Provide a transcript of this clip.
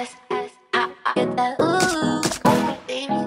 get that ooh, baby.